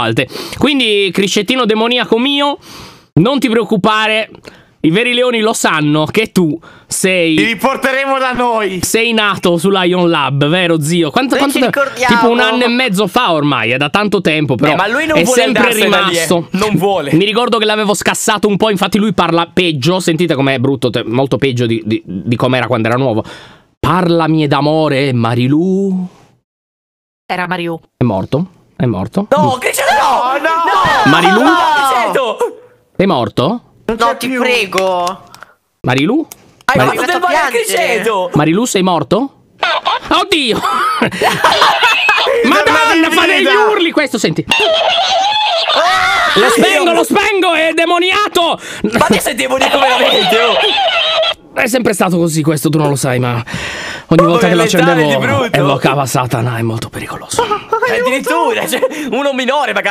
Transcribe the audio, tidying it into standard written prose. alte. Quindi, criscettino demoniaco mio, non ti preoccupare. I veri leoni lo sanno che tu sei. Ti riporteremo da noi. Sei nato sulla Lyon Lab, vero zio? Quanto ci ricordiamo? Tipo un anno e mezzo fa ormai, è da tanto tempo, però. Ma lui non è vuole sempre rimasto. Non vuole. Mi ricordo che l'avevo scassato un po', infatti lui parla peggio. Sentite com'è brutto, molto peggio di com'era quando era nuovo. Parlami d'amore, Marilu. Era Marilu. È morto? È morto? No, Criceto no! No! Marilu? No! È morto? No, ti prego. Marilu? Hai fatto del male a Criceto! Marilu, sei morto? Oddio! Madonna, fa degli urli questo, senti. Lo spengo, è demoniato! Ma te sei demoniato veramente? È sempre stato così questo, tu non lo sai, ma ogni volta che lo accendevo evocava Satana, è molto pericoloso. Addirittura, cioè, uno minore magari.